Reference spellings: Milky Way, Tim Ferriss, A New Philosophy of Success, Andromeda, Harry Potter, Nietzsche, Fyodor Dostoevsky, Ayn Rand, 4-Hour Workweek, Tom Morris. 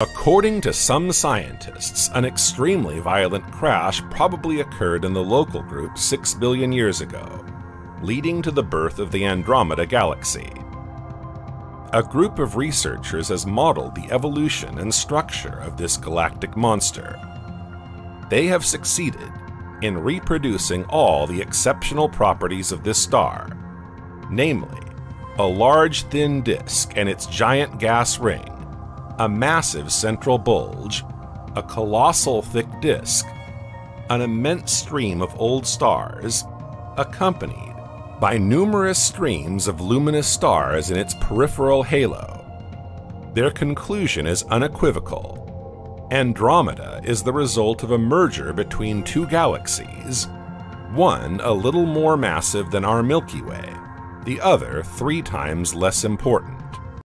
According to some scientists, an extremely violent crash probably occurred in the local group 6 billion years ago, leading to the birth of the Andromeda galaxy. A group of researchers has modeled the evolution and structure of this galactic monster. They have succeeded in reproducing all the exceptional properties of this star, namely, a large thin disk and its giant gas ring, a massive central bulge, a colossal thick disk, an immense stream of old stars, accompanied by numerous streams of luminous stars in its peripheral halo. Their conclusion is unequivocal. Andromeda is the result of a merger between two galaxies, one a little more massive than our Milky Way, the other 3 times less important.